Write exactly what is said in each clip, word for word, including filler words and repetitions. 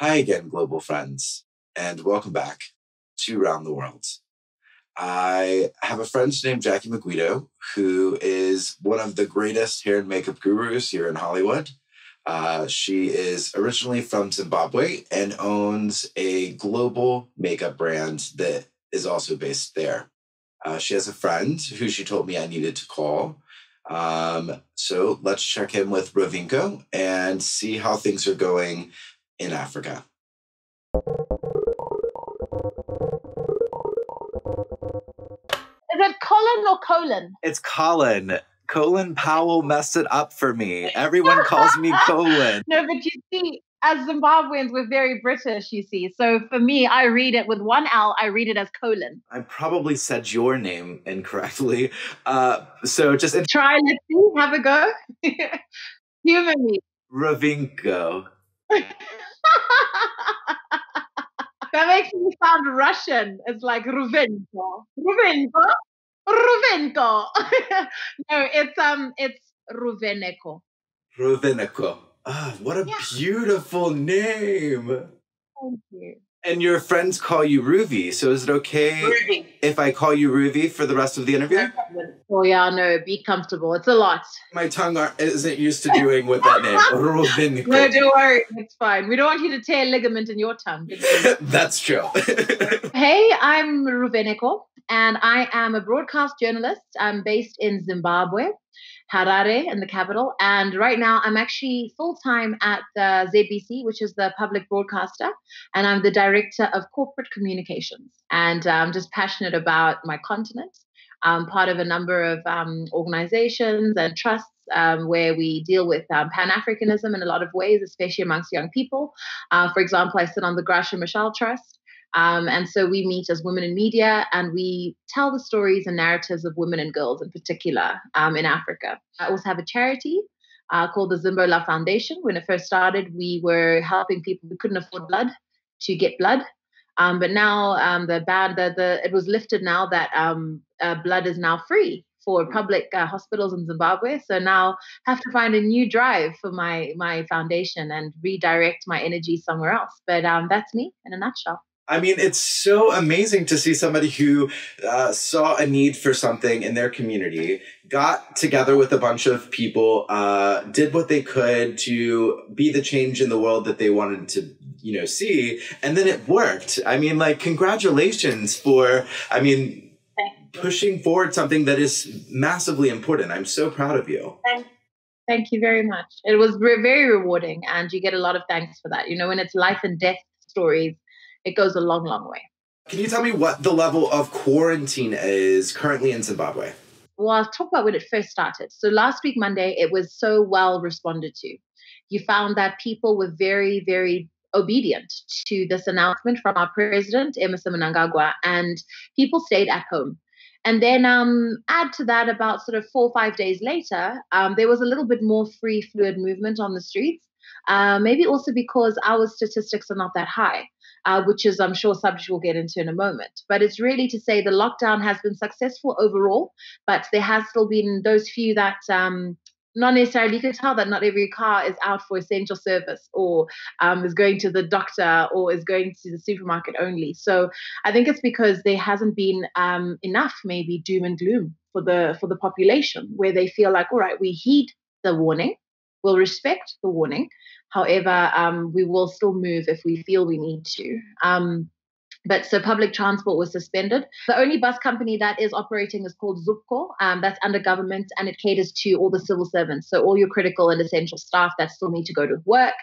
Hi again, global friends, and welcome back to Round the World. I have a friend named Jackie McGuido, who is one of the greatest hair and makeup gurus here in Hollywood. Uh, she is originally from Zimbabwe and owns a global makeup brand that is also based there. Uh, she has a friend who she told me I needed to call. Um, so let's check in with Ruvheneko and see how things are going in Africa. Is it Colin or Colin? It's Colin. Colin Powell messed it up for me. Everyone calls me Colin. No, but you see, as Zimbabweans, we're very British, you see. So for me, I read it with one L, I read it as Colin. I probably said your name incorrectly. Uh, so just... Try and see, have a go. Humor me. Ruvheneko. That makes me sound Russian. It's like Ruvheneko, Ruvheneko, Ruvheneko. No, it's um, it's Ruvheneko. Ruvheneko. Ah, oh, what a yeah. beautiful name. Thank you. And your friends call you Ruvi, so is it okay Ruby. if I call you Ruvi for the rest of the interview? No problem. Oh yeah, no, be comfortable. It's a lot. My tongue isn't used to doing with that name. Ruvheneko. No, don't worry. It's fine. We don't want you to tear ligament in your tongue. That's true. Hey, I'm Ruvheneko, and I am a broadcast journalist. I'm based in Zimbabwe, Harare, in the capital. And right now, I'm actually full-time at the Z B C, which is the public broadcaster. And I'm the director of corporate communications. And I'm just passionate about my continent. I'm part of a number of um, organizations and trusts um, where we deal with um, Pan-Africanism in a lot of ways, especially amongst young people. Uh, for example, I sit on the Grasha Michelle Trust. Um, and so we meet as women in media, and we tell the stories and narratives of women and girls in particular um, in Africa. I also have a charity uh, called the Zimbo Love Foundation. When it first started, we were helping people who couldn't afford blood to get blood. Um, but now um, the ban, the, the, it was lifted now that um, uh, blood is now free for public uh, hospitals in Zimbabwe. So now I have to find a new drive for my, my foundation and redirect my energy somewhere else. But um, that's me in a nutshell. I mean, it's so amazing to see somebody who uh, saw a need for something in their community, got together with a bunch of people, uh, did what they could to be the change in the world that they wanted to, you know, see. And then it worked. I mean, like, congratulations for, I mean, pushing forward something that is massively important. I'm so proud of you. Thank you. Thank you very much. It was re- very rewarding. And you get a lot of thanks for that. You know, when it's life and death stories, it goes a long, long way. Can you tell me what the level of quarantine is currently in Zimbabwe? Well, I'll talk about when it first started. So last week, Monday, it was so well responded to. You found that people were very, very obedient to this announcement from our president, Emerson Mnangagwa, and people stayed at home. And then um, add to that about sort of four or five days later, um, there was a little bit more free, fluid movement on the streets. Uh, maybe also because our statistics are not that high, uh, which is, I'm sure, subject we'll get into in a moment. But it's really to say the lockdown has been successful overall, but there has still been those few that um, not necessarily, you can tell that not every car is out for essential service or um, is going to the doctor or is going to the supermarket only. So I think it's because there hasn't been um, enough maybe doom and gloom for the for the population, where they feel like, all right, we heed the warning. We'll respect the warning. However, um, we will still move if we feel we need to. Um, but so public transport was suspended. The only bus company that is operating is called Zupco. Um, that's under government, and it caters to all the civil servants. So all your critical and essential staff that still need to go to work,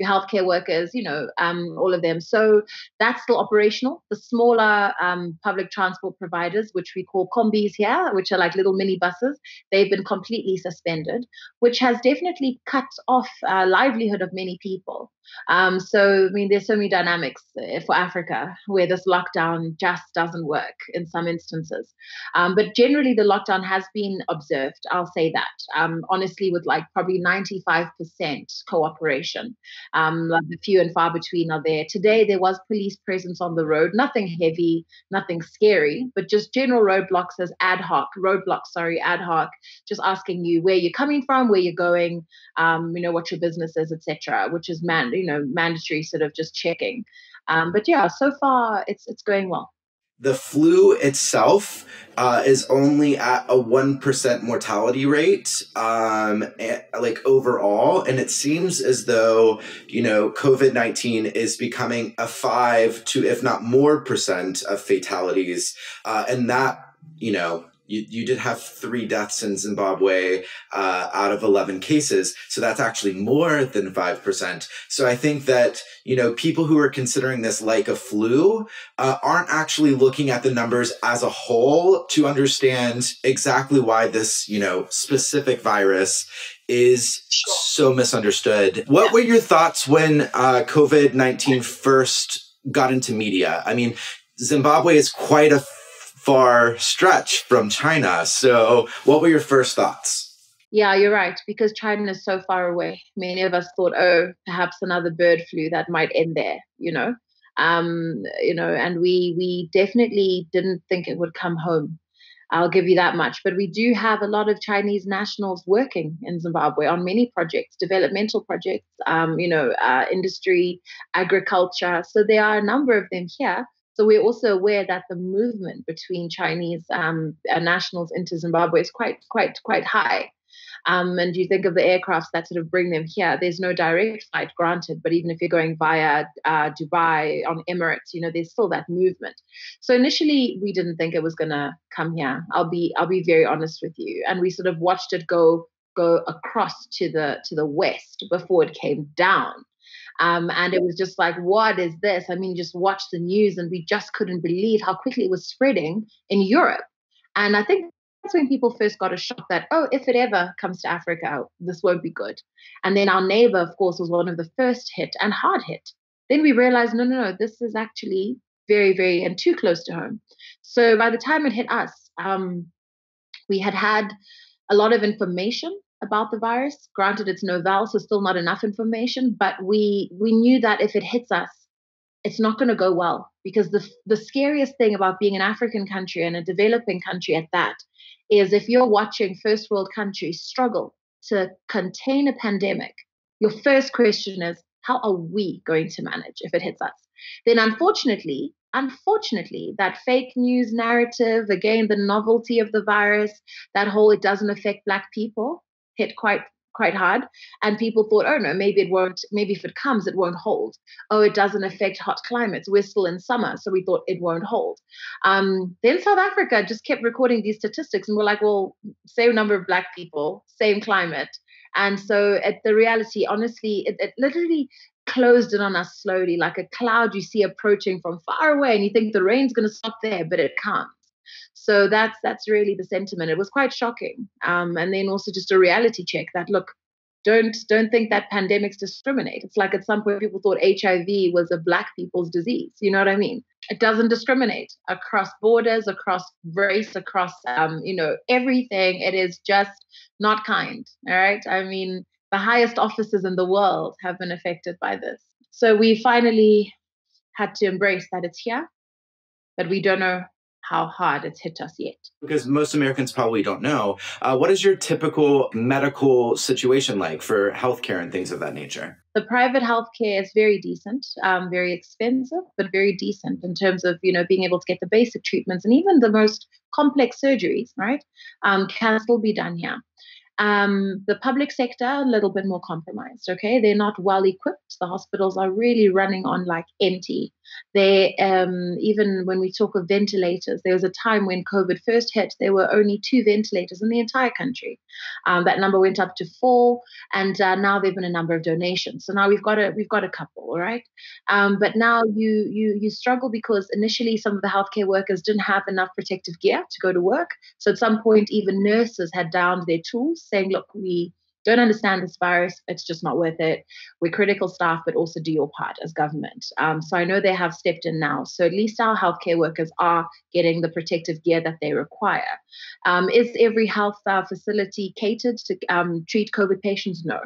your healthcare workers, you know, um, all of them. So that's still operational. The smaller um, public transport providers, which we call combis here, which are like little mini buses, they've been completely suspended, which has definitely cut off uh, livelihood of many people. Um, so, I mean, there's so many dynamics for Africa where where this lockdown just doesn't work in some instances. Um, but generally, the lockdown has been observed. I'll say that, um, honestly, with like probably ninety-five percent cooperation. Um, like the few and far between are there. Today, there was police presence on the road, nothing heavy, nothing scary, but just general roadblocks as ad hoc, roadblocks, sorry, ad hoc, just asking you where you're coming from, where you're going, um, you know, what your business is, et cetera, which is, man, you know, mandatory sort of just checking. Um, but yeah, so far it's it's going well. The flu itself uh, is only at a one percent mortality rate, um, like overall. And it seems as though, you know, COVID nineteen is becoming a five to, if not more percent of fatalities. Uh, and that, you know, You, you did have three deaths in Zimbabwe uh, out of eleven cases. So that's actually more than five percent. So I think that, you know, people who are considering this like a flu uh, aren't actually looking at the numbers as a whole to understand exactly why this, you know, specific virus is so misunderstood. What were your thoughts when uh, COVID nineteen first got into media? I mean, Zimbabwe is quite a far stretch from China. So what were your first thoughts? Yeah, you're right, because China is so far away. Many of us thought, oh, perhaps another bird flu that might end there, you know, um, you know, and we we definitely didn't think it would come home. I'll give you that much. But we do have a lot of Chinese nationals working in Zimbabwe on many projects, developmental projects, um, you know, uh, industry, agriculture. So there are a number of them here. So we're also aware that the movement between Chinese um, nationals into Zimbabwe is quite, quite, quite high. Um, and you think of the aircrafts that sort of bring them here. There's no direct flight, granted, but even if you're going via uh, Dubai on Emirates, you know, there's still that movement. So initially, we didn't think it was going to come here. I'll be, I'll be very honest with you. And we sort of watched it go, go across to the, to the west before it came down. Um, and it was just like, what is this? I mean, just watch the news, and we just couldn't believe how quickly it was spreading in Europe. And I think that's when people first got a shock that, oh, if it ever comes to Africa, this won't be good. And then our neighbor, of course, was one of the first hit and hard hit. Then we realized, no, no, no, this is actually very, very and too close to home. So by the time it hit us, um, we had had a lot of information about the virus. Granted, it's novel, so still not enough information, but we we knew that if it hits us, it's not going to go well, because the the scariest thing about being an African country and a developing country at that is if you're watching first world countries struggle to contain a pandemic, your first question is, how are we going to manage if it hits us? Then unfortunately, Unfortunately, that fake news narrative, again, the novelty of the virus, that whole it doesn't affect Black people, hit quite quite hard. And people thought, oh, no, maybe it won't, maybe if it comes, it won't hold. Oh, it doesn't affect hot climates. We're still in summer, so we thought it won't hold. Um, then South Africa just kept recording these statistics, and we're like, well, same number of Black people, same climate. And so at the reality, honestly, it, it literally closed in on us slowly, like a cloud you see approaching from far away, and you think the rain's going to stop there, but it can't. So that's that's really the sentiment. It was quite shocking, um, and then also just a reality check that, look, don't don't think that pandemics discriminate. It's like at some point people thought H I V was a Black people's disease. You know what I mean? It doesn't discriminate across borders, across race, across um, you know, everything. It is just not kind. All right. I mean, the highest offices in the world have been affected by this. So we finally had to embrace that it's here, but we don't know how hard it's hit us yet. Because most Americans probably don't know. Uh, what is your typical medical situation like for healthcare and things of that nature? The private healthcare is very decent, um, very expensive, but very decent in terms of, you know, being able to get the basic treatments, and even the most complex surgeries, right, um, can still be done here. Um, the public sector, a little bit more compromised, okay? They're not well equipped. The hospitals are really running on like empty. They, um, even when we talk of ventilators, there was a time when COVID first hit, there were only two ventilators in the entire country. Um, that number went up to four, and uh, now there've been a number of donations. So now we've got a, we've got a couple, all right? Um, but now you, you, you struggle because initially some of the healthcare workers didn't have enough protective gear to go to work. So at some point, even nurses had downed their tools, saying, look, we don't understand this virus, it's just not worth it. We're critical staff, but also do your part as government. Um, so I know they have stepped in now. So at least our healthcare workers are getting the protective gear that they require. Um, is every health uh, facility catered to um, treat COVID patients? No.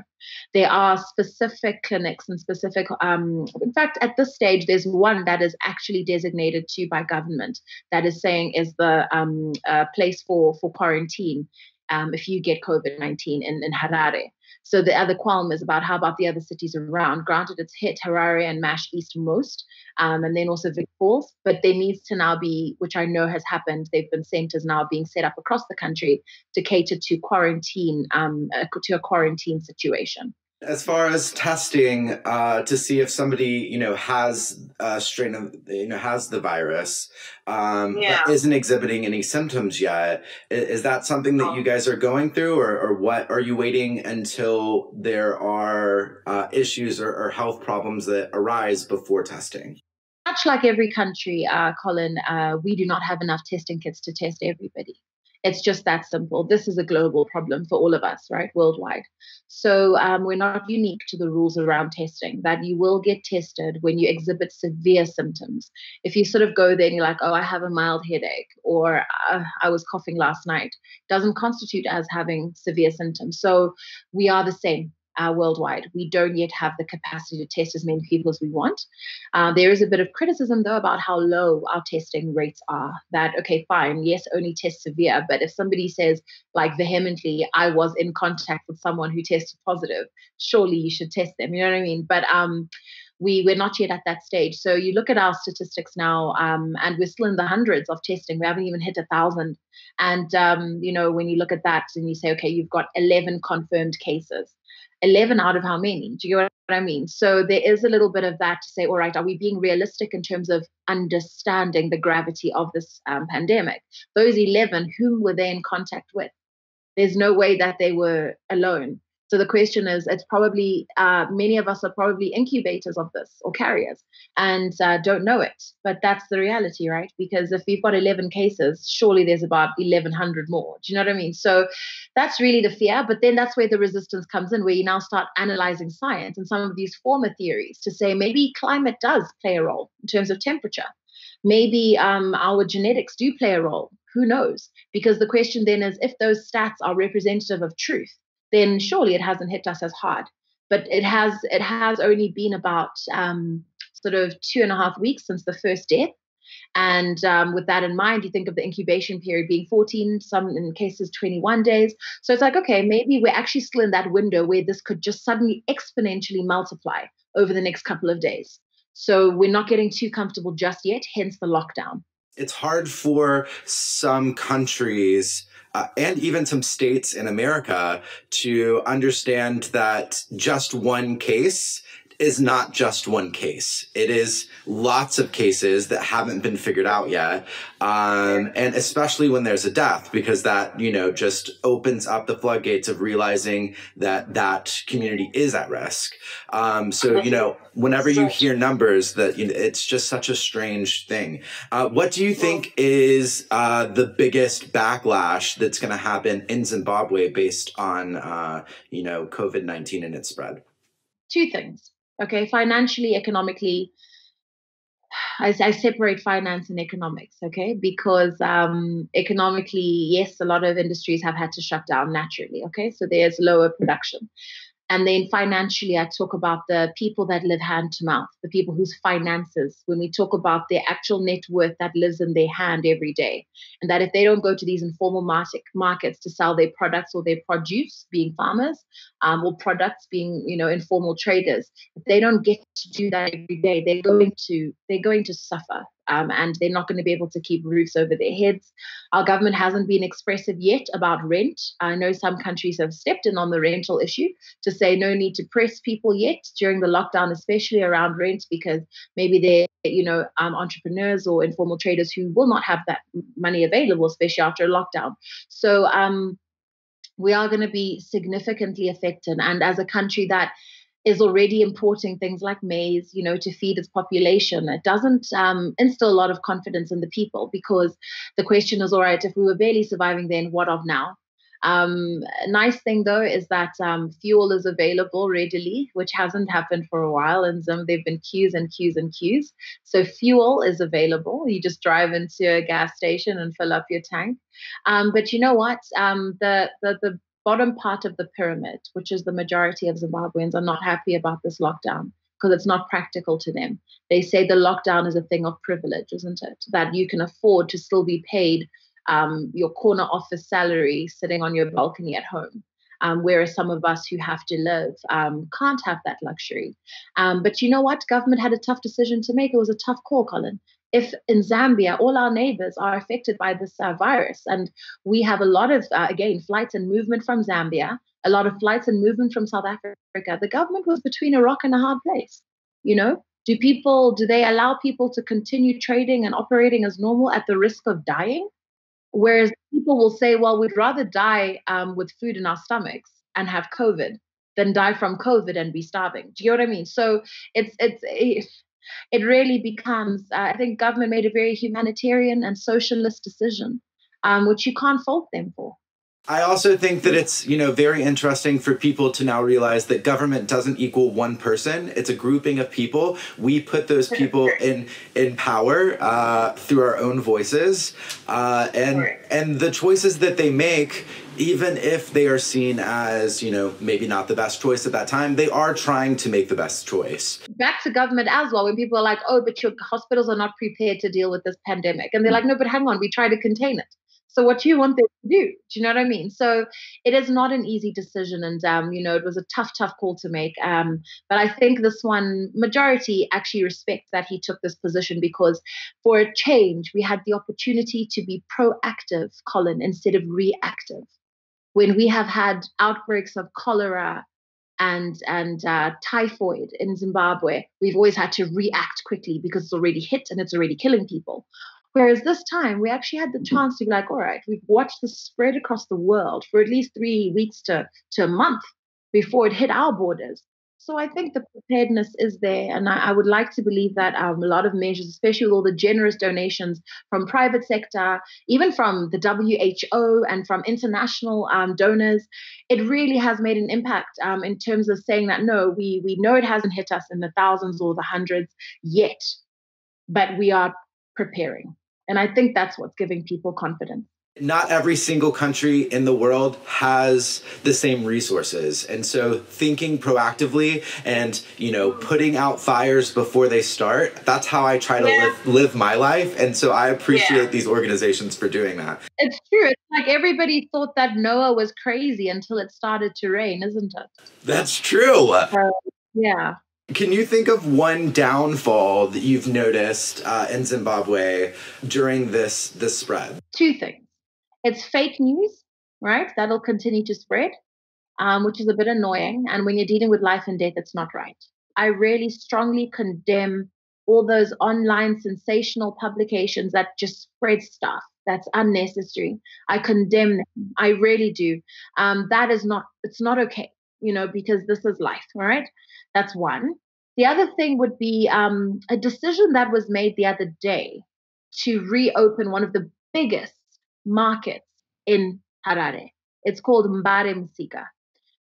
There are specific clinics and specific, um, in fact, at this stage, there's one that is actually designated to by government that is saying is the um, uh, place for, for quarantine um, if you get COVID nineteen in, in Harare. So the other qualm is about how about the other cities around. Granted, it's hit Harare and M A S H easternmost, um, and then also Vic Falls, but there needs to now be, which I know has happened, there have been centers now being set up across the country to cater to quarantine, um, uh, to a quarantine situation. As far as testing uh, to see if somebody, you know, has a strain of, you know, has the virus, um, yeah. but isn't exhibiting any symptoms yet, is, is that something that you guys are going through, or, or what? Are you waiting until there are uh, issues or, or health problems that arise before testing? Much like every country, uh, Colin, uh, we do not have enough testing kits to test everybody. It's just that simple. This is a global problem for all of us, right, worldwide. So um, we're not unique to the rules around testing, that you will get tested when you exhibit severe symptoms. If you sort of go there and you're like, oh, I have a mild headache, or uh, I was coughing last night, doesn't constitute as having severe symptoms. So we are the same. Uh, worldwide. We don't yet have the capacity to test as many people as we want. Uh, there is a bit of criticism, though, about how low our testing rates are. That, okay, fine, yes, only test severe, but if somebody says, like, vehemently, I was in contact with someone who tested positive, surely you should test them, you know what I mean? But um, we, we're not yet at that stage. So you look at our statistics now, um, and we're still in the hundreds of testing. We haven't even hit a thousand. And, um, you know, when you look at that and you say, okay, you've got eleven confirmed cases. eleven out of how many? Do you know what I mean? So there is a little bit of that to say, all right, are we being realistic in terms of understanding the gravity of this um, pandemic? Those eleven, who were they in contact with? There's no way that they were alone. So the question is, it's probably, uh, many of us are probably incubators of this or carriers and uh, don't know it. But that's the reality, right? Because if we've got eleven cases, surely there's about eleven hundred more. Do you know what I mean? So that's really the fear. But then that's where the resistance comes in, where you now start analyzing science and some of these former theories to say maybe climate does play a role in terms of temperature. Maybe um, our genetics do play a role. Who knows? Because the question then is, if those stats are representative of truth, then surely it hasn't hit us as hard. But it has it has only been about um, sort of two and a half weeks since the first death. And um, with that in mind, you think of the incubation period being fourteen, some in cases twenty-one days. So it's like, okay, maybe we're actually still in that window where this could just suddenly exponentially multiply over the next couple of days. So we're not getting too comfortable just yet, hence the lockdown. It's hard for some countries Uh, and even some states in America to understand that just one case is not just one case. It is lots of cases that haven't been figured out yet. Um, and especially when there's a death, because that, you know, just opens up the floodgates of realizing that that community is at risk. Um, so, you know, whenever you hear numbers that, you know, it's just such a strange thing. Uh, what do you think is uh, the biggest backlash that's going to happen in Zimbabwe based on, uh, you know, COVID nineteen and its spread? Two things. Okay, financially, economically, I, I separate finance and economics, okay, because um, economically, yes, a lot of industries have had to shut down naturally, okay, so there's lower production. And then financially, I talk about the people that live hand to mouth, the people whose finances, when we talk about their actual net worth that lives in their hand every day, and that if they don't go to these informal market, markets to sell their products or their produce, being farmers, um, or products being, you know, informal traders, if they don't get to do that every day, they're going to they're going to suffer. Um, and they're not going to be able to keep roofs over their heads. Our government hasn't been expressive yet about rent. I know some countries have stepped in on the rental issue to say no need to press people yet during the lockdown, especially around rent, because maybe they're, you know, um, entrepreneurs or informal traders who will not have that money available, especially after a lockdown. So um, we are going to be significantly affected. And as a country that is already importing things like maize, you know, to feed its population, it doesn't um, instill a lot of confidence in the people, because the question is, all right, if we were barely surviving then, what of now? Um, nice thing though is that um, fuel is available readily, which hasn't happened for a while. In Zim, there've been queues and queues and queues. So fuel is available. You just drive into a gas station and fill up your tank. Um, but you know what? Um, the the the bottom part of the pyramid, which is the majority of Zimbabweans, are not happy about this lockdown, because it's not practical to them. They say the lockdown is a thing of privilege, isn't it? That you can afford to still be paid um, your corner office salary sitting on your balcony at home, um, whereas some of us who have to live um, can't have that luxury. Um, but you know what? Government had a tough decision to make. It was a tough call, Colin. If in Zambia, all our neighbors are affected by this uh, virus, and we have a lot of, uh, again, flights and movement from Zambia, a lot of flights and movement from South Africa, the government was between a rock and a hard place. You know, do people, do they allow people to continue trading and operating as normal at the risk of dying? Whereas people will say, well, we'd rather die um, with food in our stomachs and have COVID than die from COVID and be starving. Do you know what I mean? So it's, it's, it's It really becomes, uh, I think government made a very humanitarian and socialist decision, um, which you can't fault them for. I also think that it's, you know, very interesting for people to now realize that government doesn't equal one person. It's a grouping of people. We put those people in in power uh, through our own voices, uh, and and the choices that they make, even if they are seen as, you know, maybe not the best choice at that time, they are trying to make the best choice. Back to government as well, when people are like, oh, but your hospitals are not prepared to deal with this pandemic, and they're like, no, but hang on, we try to contain it. So what do you want them to do? Do you know what I mean? So it is not an easy decision. And, um, you know, it was a tough, tough call to make. Um, but I think this one, majority actually respect that he took this position, because for a change, we had the opportunity to be proactive, Colin, instead of reactive. When we have had outbreaks of cholera and, and uh, typhoid in Zimbabwe, we've always had to react quickly because it's already hit and it's already killing people. Whereas this time, we actually had the chance to be like, all right, we've watched this spread across the world for at least three weeks to, to a month before it hit our borders. So I think the preparedness is there. And I, I would like to believe that um, a lot of measures, especially with all the generous donations from private sector, even from the W H O and from international um, donors, it really has made an impact um, in terms of saying that, no, we, we know it hasn't hit us in the thousands or the hundreds yet, but we are preparing. And I think that's what's giving people confidence. Not every single country in the world has the same resources. And so thinking proactively and, you know, putting out fires before they start, that's how I try to yeah. live, live my life. And so I appreciate yeah. these organizations for doing that. It's true. It's like everybody thought that Noah was crazy until it started to rain, isn't it? That's true. Uh, yeah. Can you think of one downfall that you've noticed uh, in Zimbabwe during this this spread? Two things. It's fake news, right? That'll continue to spread, um, which is a bit annoying. And when you're dealing with life and death, it's not right. I really strongly condemn all those online sensational publications that just spread stuff that's unnecessary. I condemn them. I really do. Um, that is not, it's not okay, you know, because this is life, all right? That's one. The other thing would be um, a decision that was made the other day to reopen one of the biggest markets in Harare. It's called Mbare Musika.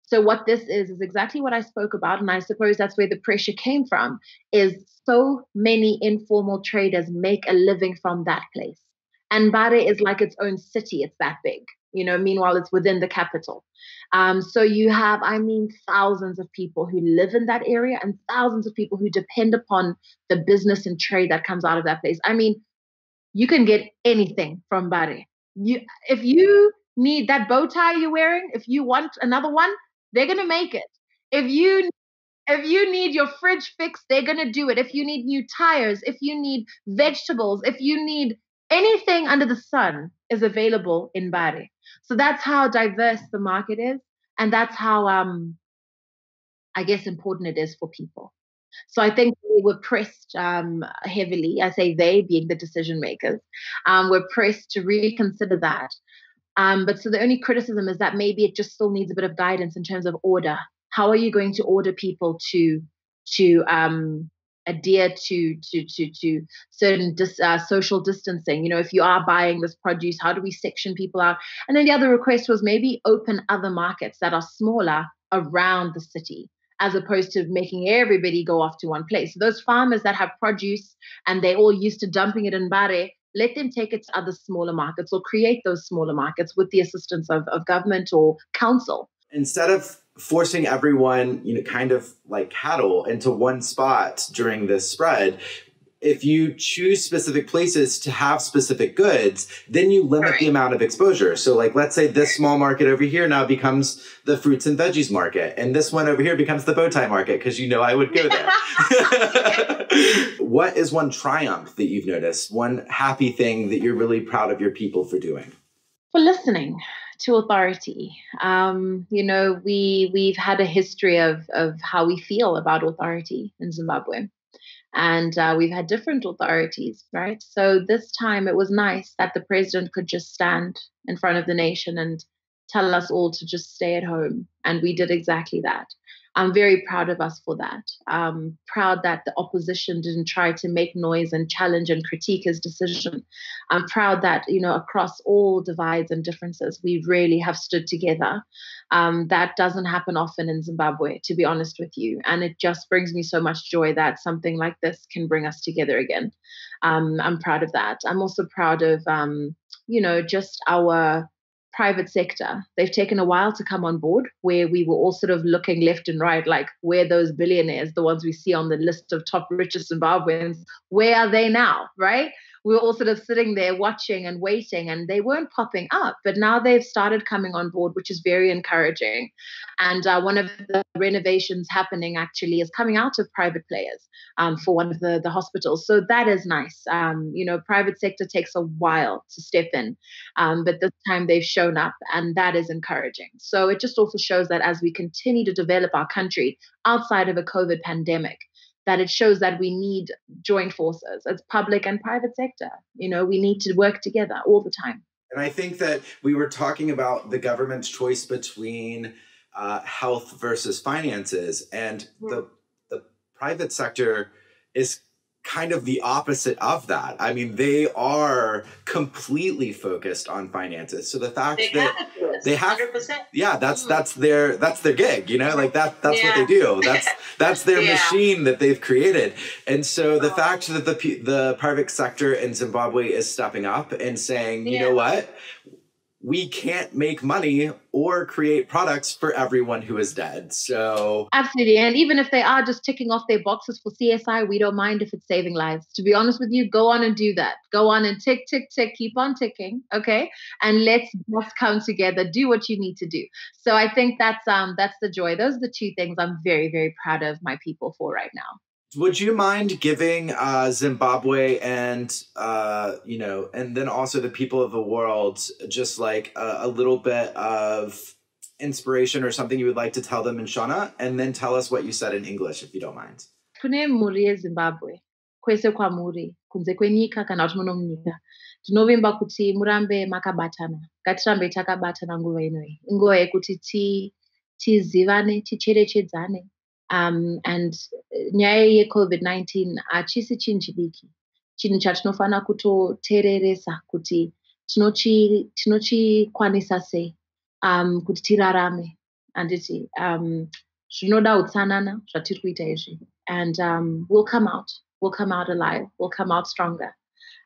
So what this is, is exactly what I spoke about. And I suppose that's where the pressure came from, is so many informal traders make a living from that place. And Mbare is like its own city. It's that big. You know, meanwhile, it's within the capital. Um, so you have, I mean, thousands of people who live in that area and thousands of people who depend upon the business and trade that comes out of that place. I mean, you can get anything from Mbare. You, if you need that bow tie you're wearing, if you want another one, they're going to make it. If you If you need your fridge fixed, they're going to do it. If you need new tires, if you need vegetables, if you need anything under the sun, is available in Mbare. So that's how diverse the market is. And that's how, um, I guess, important it is for people. So I think we were pressed um, heavily, I say they being the decision makers, um, were pressed to really consider that. Um, but so the only criticism is that maybe it just still needs a bit of guidance in terms of order. How are you going to order people to, to um, adhere to to to to certain dis, uh, social distancing. You know, if you are buying this produce, how do we section people out? And then the other request was maybe open other markets that are smaller around the city, as opposed to making everybody go off to one place. So those farmers that have produce and they're all used to dumping it in Mbare, let them take it to other smaller markets or create those smaller markets with the assistance of, of government or council. Instead of forcing everyone, you know, kind of like cattle into one spot during this spread, if you choose specific places to have specific goods, then you limit right. the amount of exposure. So like, let's say this small market over here now becomes the fruits and veggies market, and this one over here becomes the bow tie market, because you know I would go there. What is one triumph that you've noticed, one happy thing that you're really proud of your people for doing? For listening to authority. Um, you know, we, we've had a history of, of how we feel about authority in Zimbabwe. And uh, we've had different authorities, right? So this time it was nice that the president could just stand in front of the nation and tell us all to just stay at home. And we did exactly that. I'm very proud of us for that. I'm proud that the opposition didn't try to make noise and challenge and critique his decision. I'm proud that, you know, across all divides and differences, we really have stood together. Um, that doesn't happen often in Zimbabwe, to be honest with you. And it just brings me so much joy that something like this can bring us together again. Um, I'm proud of that. I'm also proud of, um, you know, just our private sector. They've taken a while to come on board, where we were all sort of looking left and right, like, where those billionaires, the ones we see on the list of top richest Zimbabweans, where are they now, right? We were all sort of sitting there watching and waiting, and they weren't popping up, but now they've started coming on board, which is very encouraging. And uh, one of the renovations happening actually is coming out of private players um, for one of the, the hospitals. So that is nice. Um, you know, private sector takes a while to step in, um, but this time they've shown up, and that is encouraging. So it just also shows that as we continue to develop our country outside of a COVID pandemic, that it shows that we need joint forces. It's public and private sector. You know, we need to work together all the time. And I think that we were talking about the government's choice between uh, health versus finances, and yeah. the the private sector is kind of the opposite of that. I mean, they are completely focused on finances. So the fact they that have they have, one hundred percent. Yeah, that's that's their that's their gig. You know, like that that's yeah. what they do. That's that's their yeah. machine that they've created. And so the oh. fact that the the private sector in Zimbabwe is stepping up and saying, yeah. you know what, we can't make money or create products for everyone who is dead. So absolutely. And even if they are just ticking off their boxes for C S I, we don't mind if it's saving lives. To be honest with you, go on and do that. Go on and tick, tick, tick, keep on ticking. Okay. And let's just come together, do what you need to do. So I think that's, um, that's the joy. Those are the two things I'm very, very proud of my people for right now. Would you mind giving uh, Zimbabwe and, uh, you know, and then also the people of the world just like a, a little bit of inspiration or something you would like to tell them in Shona, and then tell us what you said in English, if you don't mind? Kune muri yeZimbabwe, kwese kwamuri, kunze kwenyika kana kuti muno munyika. Tinovimba kuti murambe makabatana, ngatirambe takabatana nguva inoi. Nguva yekuti tizivane, ticherechedzane. Um, and nyaya ye COVID nineteen achisi chinhu chidiki, chinhu chatinofana kutotereresa kuti tinochi tinochikwanisa sei um, kuti tirarame, anditi um, zvinoda utsanana zvatiri kuita izvi, and um, we'll come out we'll come out alive, we'll come out stronger.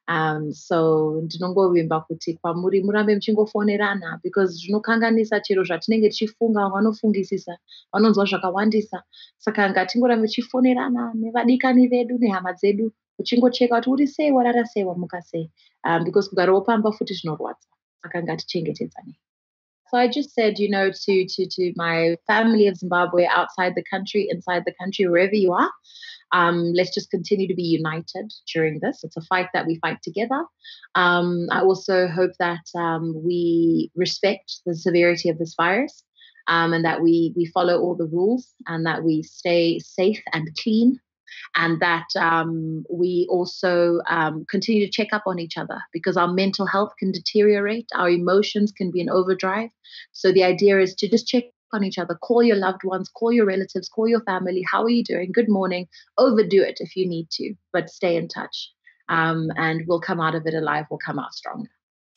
Um, so ndinongovimba kuti kwamuri murambe muchingofonerana, because zvinokanganisa chero zvatinenge tichifunga, vamwe vanofungisisa, vanonzwa zvakawandisa. Saka ngatingorambe tichifonerana nevadikani vedu nehama dzedu, kuchingocheka kuti uri sei, warara sei, wamuka sei, um, because kugarowo pamba futi zvinorwadza. Saka ngatichengetedzane. So I just said, you know, to, to, to my family of Zimbabwe, outside the country, inside the country, wherever you are, um, let's just continue to be united during this. It's a fight that we fight together. Um, I also hope that um, we respect the severity of this virus, um, and that we, we follow all the rules, and that we stay safe and clean, and that um, we also um, continue to check up on each other, because our mental health can deteriorate, our emotions can be in overdrive. So the idea is to just check on each other. Call your loved ones, call your relatives, call your family. How are you doing? Good morning. Overdo it if you need to, but stay in touch. Um, and we'll come out of it alive. We'll come out stronger.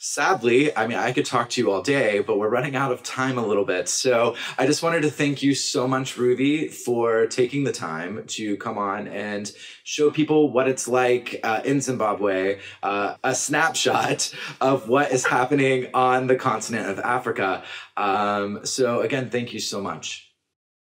Sadly, I mean, I could talk to you all day, but we're running out of time a little bit. So I just wanted to thank you so much, Ruvi, for taking the time to come on and show people what it's like uh, in Zimbabwe, uh, a snapshot of what is happening on the continent of Africa. Um, so again, thank you so much.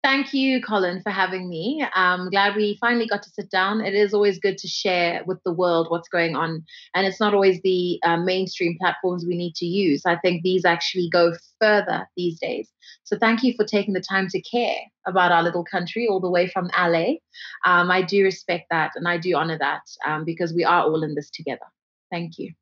Thank you, Colin, for having me. I'm glad we finally got to sit down. It is always good to share with the world what's going on. And it's not always the uh, mainstream platforms we need to use. I think these actually go further these days. So thank you for taking the time to care about our little country all the way from L A. Um, I do respect that and I do honor that um, because we are all in this together. Thank you.